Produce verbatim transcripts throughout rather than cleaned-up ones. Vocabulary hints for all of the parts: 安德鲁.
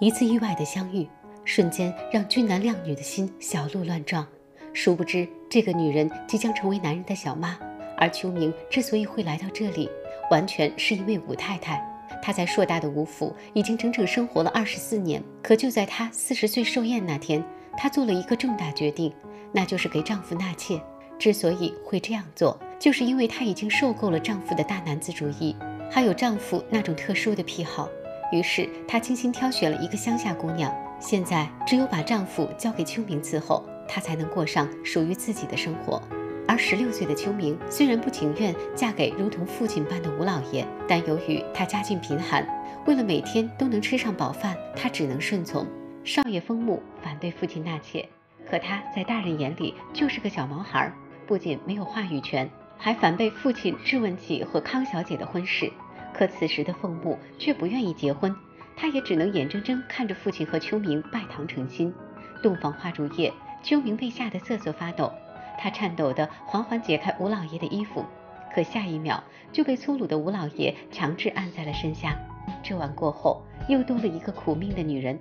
一次意外的相遇，瞬间让俊男靓女的心小鹿乱撞。殊不知，这个女人即将成为男人的小妈。而秋明之所以会来到这里，完全是因为武太太。她在硕大的吴府已经整整生活了二十四年。可就在她四十岁寿宴那天，她做了一个重大决定，那就是给丈夫纳妾。之所以会这样做，就是因为她已经受够了丈夫的大男子主义，还有丈夫那种特殊的癖好。于是她精心挑选了一个乡下姑娘，现在只有把丈夫交给秋明伺候，她才能过上属于自己的生活。而十六岁的秋明虽然不情愿嫁给如同父亲般的吴老爷，但由于她家境贫寒，为了每天都能吃上饱饭，她只能顺从。少爷封木反对父亲纳妾，可她在大人眼里就是个小毛孩，不仅没有话语权，还反被父亲质问起和康小姐的婚事。可此时的凤木却不愿意结婚，她也只能眼睁睁看着父亲和秋明拜堂成亲。洞房花烛夜，秋明被吓得瑟瑟发抖，他颤抖地缓缓解开吴老爷的衣服，可下一秒就被粗鲁的吴老爷强制按在了身下。这晚过后，又多了一个苦命的女人，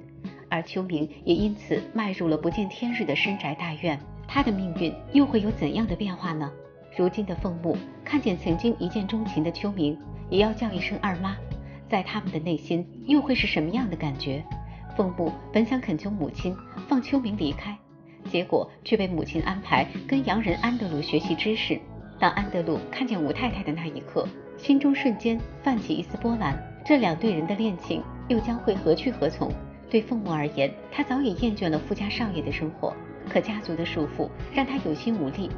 而秋明也因此迈入了不见天日的深宅大院。他的命运又会有怎样的变化呢？如今的凤木看见曾经一见钟情的秋明，也要叫一声二妈，在他们的内心又会是什么样的感觉？凤木本想恳求母亲放秋明离开，结果却被母亲安排跟洋人安德鲁学习知识。当安德鲁看见吴太太的那一刻，心中瞬间泛起一丝波澜。这两对人的恋情又将会何去何从？对凤木而言，她早已厌倦了富家少爷的生活，可家族的束缚让她有心无力。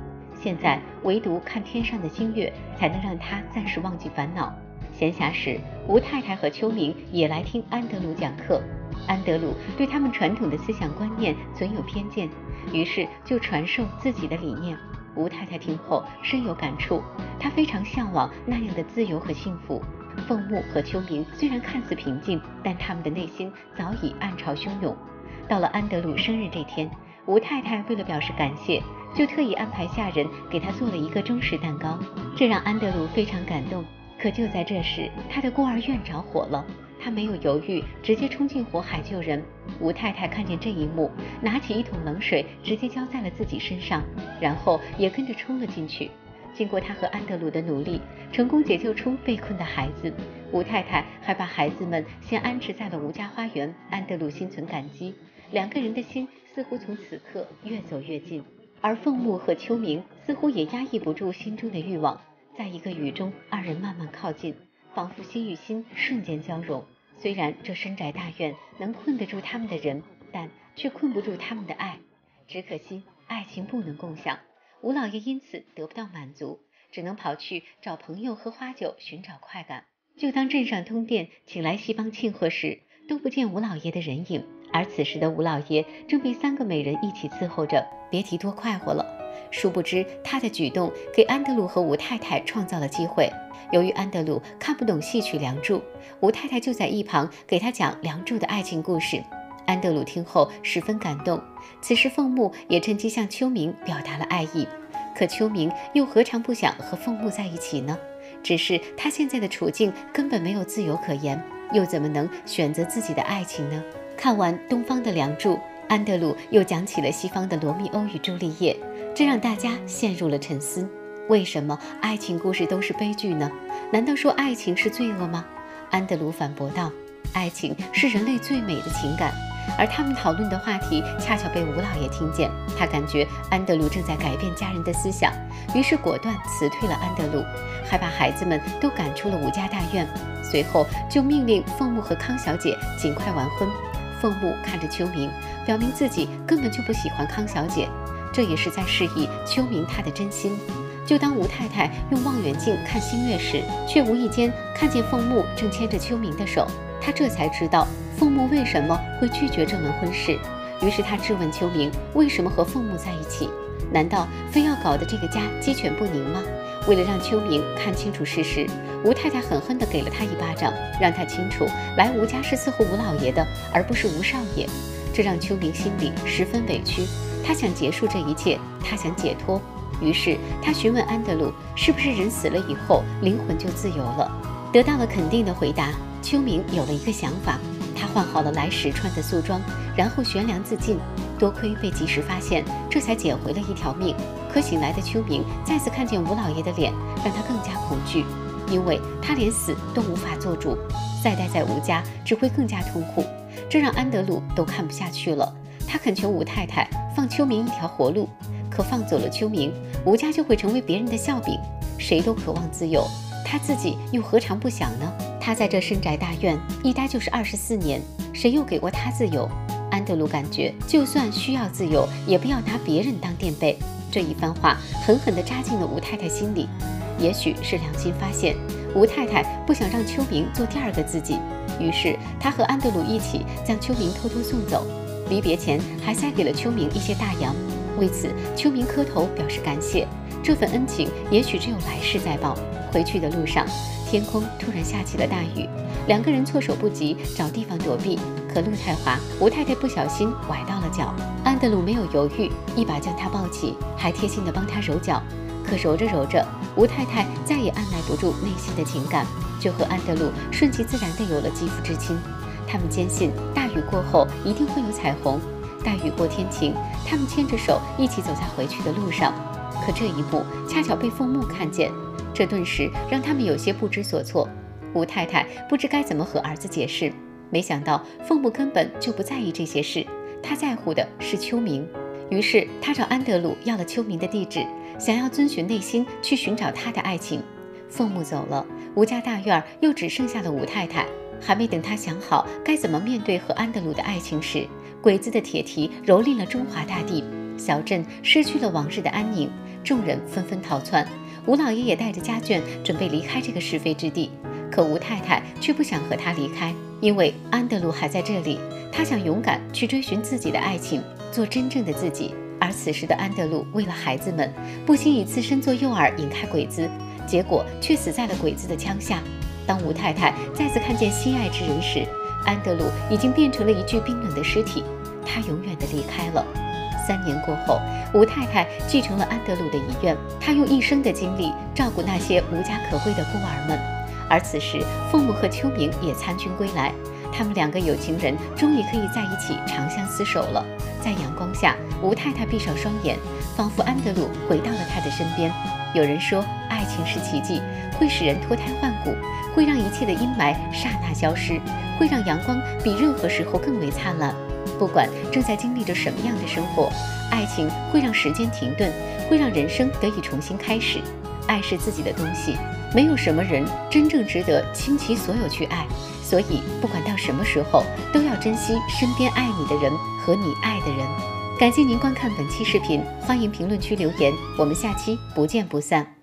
现在唯独看天上的星月，才能让她暂时忘记烦恼。闲暇时，吴太太和秋明也来听安德鲁讲课。安德鲁对他们传统的思想观念存有偏见，于是就传授自己的理念。吴太太听后深有感触，她非常向往那样的自由和幸福。凤木和秋明虽然看似平静，但他们的内心早已暗潮汹涌。到了安德鲁生日这天，吴太太为了表示感谢，就特意安排下人给他做了一个中式蛋糕，这让安德鲁非常感动。可就在这时，他的孤儿院着火了，他没有犹豫，直接冲进火海救人。吴太太看见这一幕，拿起一桶冷水直接浇在了自己身上，然后也跟着冲了进去。经过他和安德鲁的努力，成功解救出被困的孩子。吴太太还把孩子们先安置在了吴家花园。安德鲁心存感激，两个人的心似乎从此刻越走越近。而凤木和秋明似乎也压抑不住心中的欲望，在一个雨中，二人慢慢靠近，仿佛心与心瞬间交融。虽然这深宅大院能困得住他们的人，但却困不住他们的爱。只可惜爱情不能共享，吴老爷因此得不到满足，只能跑去找朋友喝花酒寻找快感。就当镇上通电请来西帮庆贺时，都不见吴老爷的人影。而此时的吴老爷正被三个美人一起伺候着，别提多快活了。殊不知他的举动给安德鲁和吴太太创造了机会。由于安德鲁看不懂戏曲《梁祝》，吴太太就在一旁给他讲《梁祝》的爱情故事。安德鲁听后十分感动，此时凤木也趁机向秋明表达了爱意。可秋明又何尝不想和凤木在一起呢？只是他现在的处境根本没有自由可言，又怎么能选择自己的爱情呢？看完东方的《梁祝》，安德鲁又讲起了西方的《罗密欧与朱丽叶》，这让大家陷入了沉思。为什么爱情故事都是悲剧呢？难道说爱情是罪恶吗？安德鲁反驳道：“爱情是人类最美的情感。”而他们讨论的话题恰巧被吴老爷听见，他感觉安德鲁正在改变家人的思想，于是果断辞退了安德鲁，还把孩子们都赶出了吴家大院。随后就命令凤木和康小姐尽快完婚。凤木看着秋明，表明自己根本就不喜欢康小姐，这也是在示意秋明他的真心。就当吴太太用望远镜看星月时，却无意间看见凤木正牵着秋明的手，她这才知道凤木为什么会拒绝这门婚事。于是她质问秋明为什么和凤木在一起，难道非要搞得这个家鸡犬不宁吗？为了让秋明看清楚事实，吴太太狠狠地给了他一巴掌，让他清楚来吴家是伺候吴老爷的，而不是吴少爷。这让秋明心里十分委屈，他想结束这一切，他想解脱。于是他询问安德鲁，是不是人死了以后灵魂就自由了？得到了肯定的回答，秋明有了一个想法，他换好了来时穿的素装，然后悬梁自尽。多亏被及时发现，这才捡回了一条命。可醒来的秋明再次看见吴老爷的脸，让他更加恐惧，因为他连死都无法做主，再待在吴家只会更加痛苦。这让安德鲁都看不下去了，他恳求吴太太放秋明一条活路。可放走了秋明，吴家就会成为别人的笑柄。谁都渴望自由，他自己又何尝不想呢？他在这深宅大院一待就是二十四年，谁又给过他自由？安德鲁感觉，就算需要自由，也不要拿别人当垫背。这一番话狠狠地扎进了吴太太心里。也许是良心发现，吴太太不想让秋明做第二个自己，于是她和安德鲁一起将秋明偷偷送走。离别前，还塞给了秋明一些大洋。为此，秋明磕头表示感谢。这份恩情也许只有来世再报。回去的路上，天空突然下起了大雨，两个人措手不及，找地方躲避。可路太滑，吴太太不小心崴到了脚。安德鲁没有犹豫，一把将她抱起，还贴心地帮她揉脚。可揉着揉着，吴太太再也按捺不住内心的情感，就和安德鲁顺其自然地有了肌肤之亲。他们坚信大雨过后一定会有彩虹，大雨过天晴。他们牵着手一起走在回去的路上，可这一幕恰巧被凤木看见，这顿时让他们有些不知所措。吴太太不知该怎么和儿子解释，没想到凤木根本就不在意这些事，他在乎的是秋明。于是他找安德鲁要了秋明的地址，想要遵循内心去寻找他的爱情。凤木走了，吴家大院又只剩下了吴太太。还没等他想好该怎么面对和安德鲁的爱情时，鬼子的铁蹄蹂躏了中华大地，小镇失去了往日的安宁，众人纷纷逃窜。吴老爷也带着家眷准备离开这个是非之地，可吴太太却不想和他离开，因为安德鲁还在这里，他想勇敢去追寻自己的爱情，做真正的自己。而此时的安德鲁为了孩子们，不惜以自身做诱饵引开鬼子，结果却死在了鬼子的枪下。当吴太太再次看见心爱之人时，安德鲁已经变成了一具冰冷的尸体，他永远地离开了。三年过后，吴太太继承了安德鲁的遗愿，她用一生的精力照顾那些无家可归的孤儿们。而此时，凤木和秋明也参军归来，他们两个有情人终于可以在一起长相厮守了。在阳光下，吴太太闭上双眼，仿佛安德鲁回到了她的身边。有人说，爱情是奇迹，会使人脱胎换骨，会让一切的阴霾刹那消失，会让阳光比任何时候更为灿烂。不管正在经历着什么样的生活，爱情会让时间停顿，会让人生得以重新开始。爱是自己的东西，没有什么人真正值得倾其所有去爱，所以不管到什么时候，都要珍惜身边爱你的人和你爱的人。感谢您观看本期视频，欢迎评论区留言，我们下期不见不散。